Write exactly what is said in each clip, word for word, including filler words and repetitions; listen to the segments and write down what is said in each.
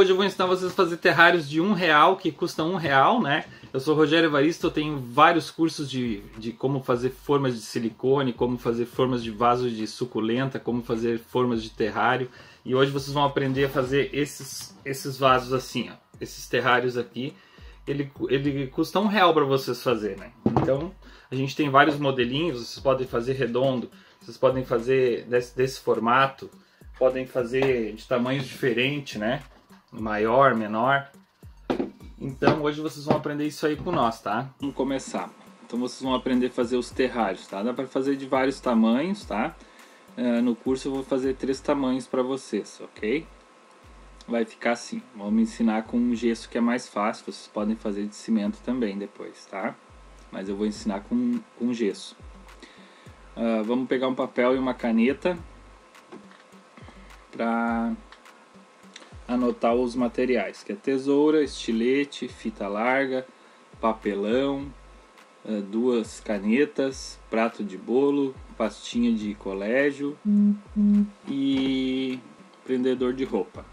Hoje eu vou ensinar vocês a fazer terrários de um real, que custam um real, né? Eu sou o Rogerio Evaristo, eu tenho vários cursos de, de como fazer formas de silicone, como fazer formas de vaso de suculenta, como fazer formas de terrário. E hoje vocês vão aprender a fazer esses, esses vasos assim, ó, esses terrários aqui. Ele, ele custa um real para vocês fazer, né? Então, a gente tem vários modelinhos, vocês podem fazer redondo, vocês podem fazer desse, desse formato, podem fazer de tamanhos diferentes, né? Maior, menor. Então hoje vocês vão aprender isso aí com nós, tá? Vamos começar. Então vocês vão aprender a fazer os terrários, tá? Dá para fazer de vários tamanhos, tá? Uh, no curso eu vou fazer três tamanhos para vocês, ok? Vai ficar assim. Vamos ensinar com um gesso que é mais fácil. Vocês podem fazer de cimento também depois, tá? Mas eu vou ensinar com, com gesso. Uh, vamos pegar um papel e uma caneta para anotar os materiais, que é tesoura, estilete, fita larga, papelão, duas canetas, prato de bolo, pastinha de colégio uhum. e prendedor de roupa.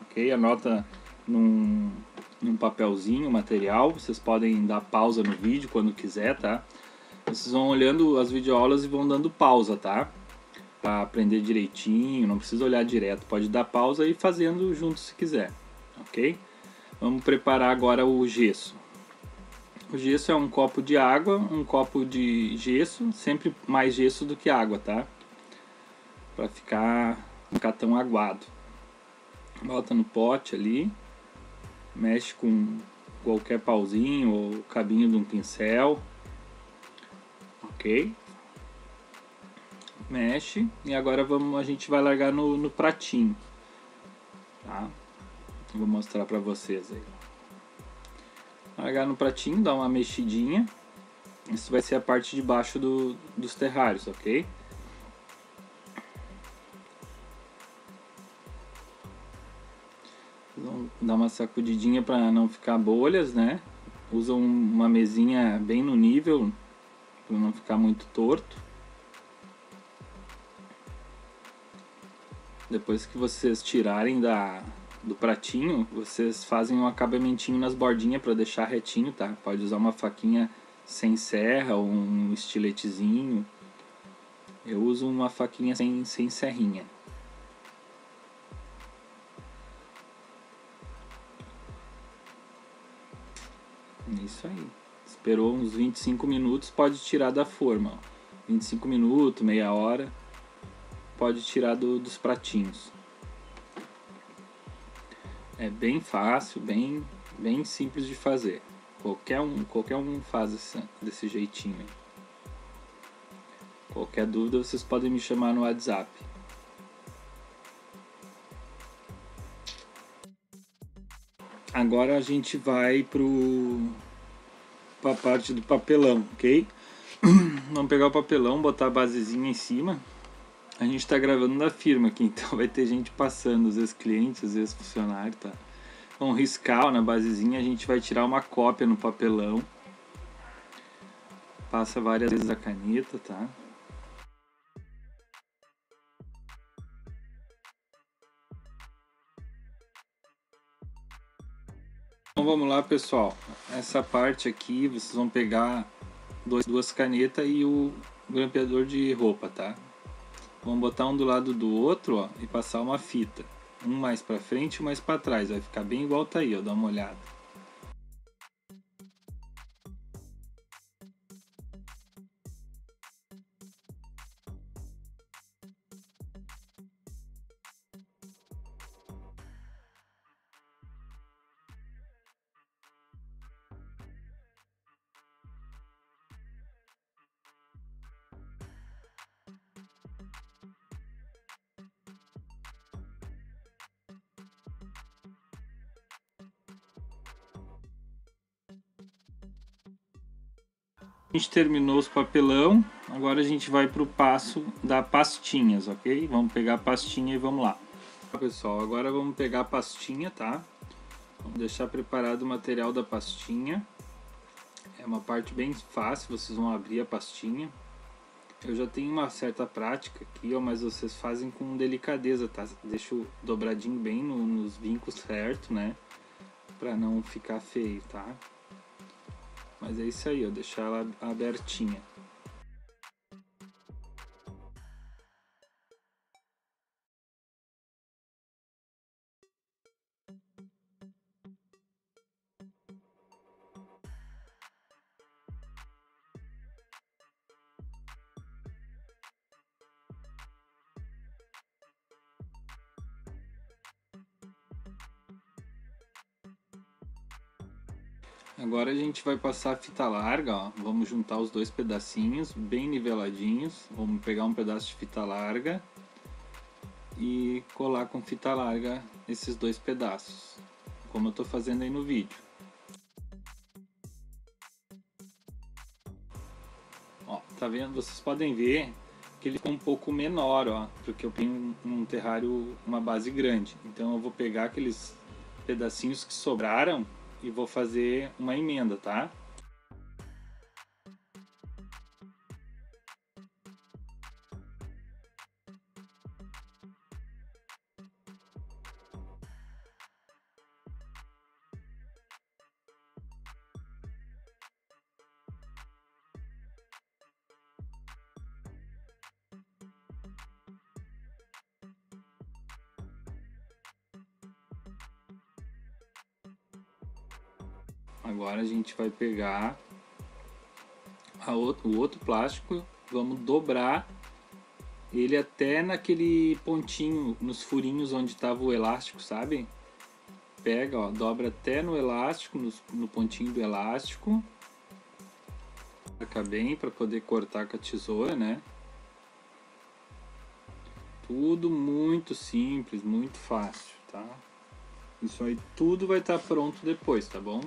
Ok? Anota num, num papelzinho o material, vocês podem dar pausa no vídeo quando quiser, tá? Vocês vão olhando as videoaulas e vão dando pausa, tá? Para aprender direitinho, não precisa olhar direto, pode dar pausa e ir fazendo junto se quiser, ok? Vamos preparar agora o gesso. O gesso é um copo de água, um copo de gesso, sempre mais gesso do que água, tá? Para ficar, ficar tão aguado. Bota no pote ali, mexe com qualquer pauzinho ou cabinho de um pincel, ok? Mexe e agora vamos, a gente vai largar no, no pratinho, tá? Vou mostrar para vocês aí. Largar no pratinho, dá uma mexidinha. Isso vai ser a parte de baixo do, dos terrários, ok? Vamos dar uma sacudidinha para não ficar bolhas, né? Usa uma mesinha bem no nível para não ficar muito torto. Depois que vocês tirarem da, do pratinho, vocês fazem um acabamentinho nas bordinhas para deixar retinho, tá? Pode usar uma faquinha sem serra ou um estiletezinho. Eu uso uma faquinha sem, sem serrinha. Isso aí. Esperou uns vinte e cinco minutos, pode tirar da forma. vinte e cinco minutos, meia hora. Pode tirar do, dos pratinhos. É bem fácil, bem, bem simples de fazer. Qualquer um, qualquer um faz essa, desse jeitinho. Qualquer dúvida vocês podem me chamar no WhatsApp. Agora a gente vai para a parte do papelão, ok? Vamos pegar o papelão, botar a basezinha em cima. A gente tá gravando da firma aqui, então vai ter gente passando, às vezes clientes, às vezes funcionário, tá? Vamos riscar na basezinha, a gente vai tirar uma cópia no papelão. Passa várias vezes a caneta, tá? Então vamos lá, pessoal. Essa parte aqui, vocês vão pegar dois, duas canetas e o grampeador de roupa, tá? Vamos botar um do lado do outro, ó, e passar uma fita. Um mais pra frente e um mais pra trás. Vai ficar bem igual tá aí, ó. Dá uma olhada. A gente terminou os papelão, agora a gente vai para o passo da pastinhas, ok? Vamos pegar a pastinha e vamos lá. Pessoal, agora vamos pegar a pastinha, tá? Vamos deixar preparado o material da pastinha. É uma parte bem fácil, vocês vão abrir a pastinha. Eu já tenho uma certa prática aqui, ó, mas vocês fazem com delicadeza, tá? Deixa o dobradinho bem no, nos vincos certo, né? Pra não ficar feio, tá? Mas é isso aí, ó, deixar ela abertinha. Agora a gente vai passar a fita larga, ó. Vamos juntar os dois pedacinhos bem niveladinhos. Vamos pegar um pedaço de fita larga e colar com fita larga esses dois pedaços, como eu estou fazendo aí no vídeo. Ó, tá vendo? Vocês podem ver que ele ficou um pouco menor, ó, porque eu tenho um terrário, uma base grande. Então eu vou pegar aqueles pedacinhos que sobraram e vou fazer uma emenda, tá? Agora a gente vai pegar a outro, o outro plástico, vamos dobrar ele até naquele pontinho, nos furinhos onde estava o elástico, sabe? Pega, ó, dobra até no elástico, no, no pontinho do elástico. Fica bem para poder cortar com a tesoura, né? Tudo muito simples, muito fácil, tá? Isso aí tudo vai estar pronto depois, tá bom?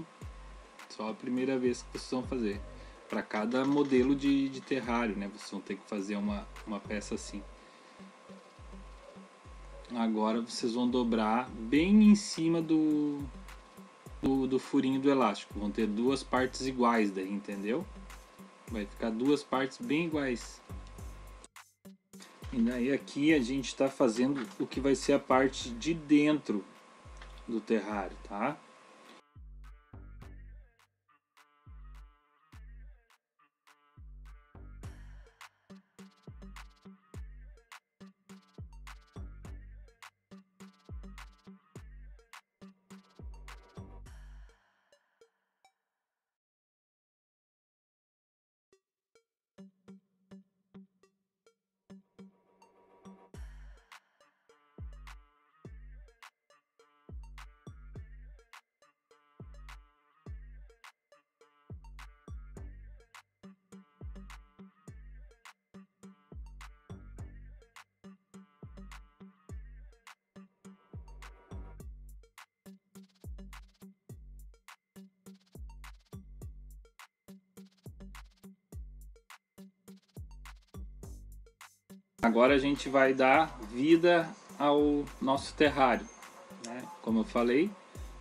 Só a primeira vez que vocês vão fazer. Para cada modelo de, de terrário, né? Vocês vão ter que fazer uma, uma peça assim. Agora vocês vão dobrar bem em cima do, do, do furinho do elástico. Vão ter duas partes iguais daí, entendeu? Vai ficar duas partes bem iguais. E daí aqui a gente está fazendo o que vai ser a parte de dentro do terrário, tá? Agora a gente vai dar vida ao nosso terrário, né? Como eu falei,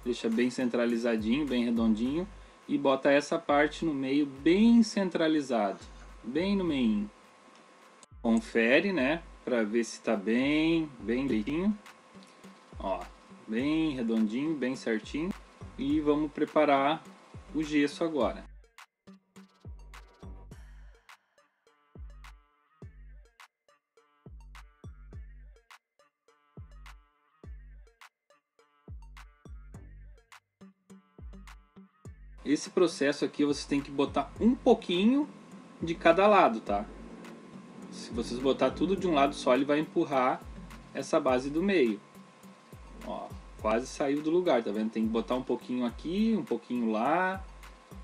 deixa bem centralizadinho, bem redondinho e bota essa parte no meio bem centralizado, bem no meio. Confere, né? Para ver se tá bem, bem direitinho, ó, bem redondinho, bem certinho. E vamos preparar o gesso agora. Esse processo aqui você tem que botar um pouquinho de cada lado, tá? Se vocês botar tudo de um lado só, ele vai empurrar essa base do meio. Ó, quase saiu do lugar, tá vendo? Tem que botar um pouquinho aqui, um pouquinho lá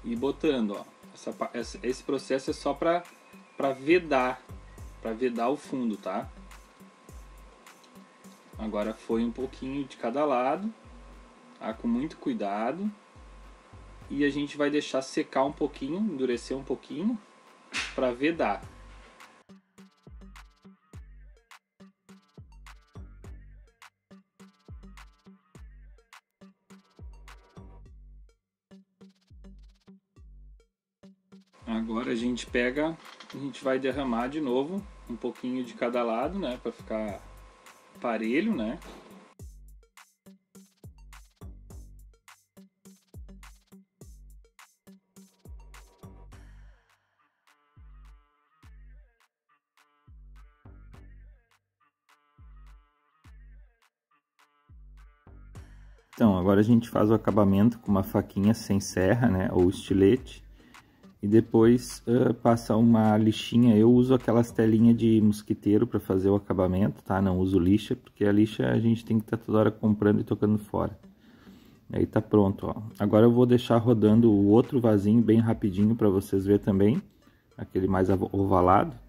e botando, ó. Essa, essa, esse processo é só pra, pra vedar, pra vedar o fundo, tá? Agora foi um pouquinho de cada lado, tá? Com muito cuidado. E a gente vai deixar secar um pouquinho, endurecer um pouquinho, para vedar. Agora a gente pega, a gente vai derramar de novo um pouquinho de cada lado, né, para ficar parelho, né? Então, agora a gente faz o acabamento com uma faquinha sem serra, né, ou estilete, e depois uh, passa uma lixinha. Eu uso aquelas telinhas de mosquiteiro para fazer o acabamento, tá? Não uso lixa, porque a lixa a gente tem que estar tá toda hora comprando e tocando fora. Aí tá pronto, ó. Agora eu vou deixar rodando o outro vasinho bem rapidinho para vocês verem também, aquele mais ovalado.